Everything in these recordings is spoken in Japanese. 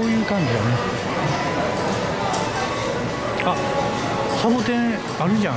そういう感じだね。あ、サボテンあるじゃん。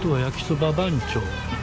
とは焼きそば番長。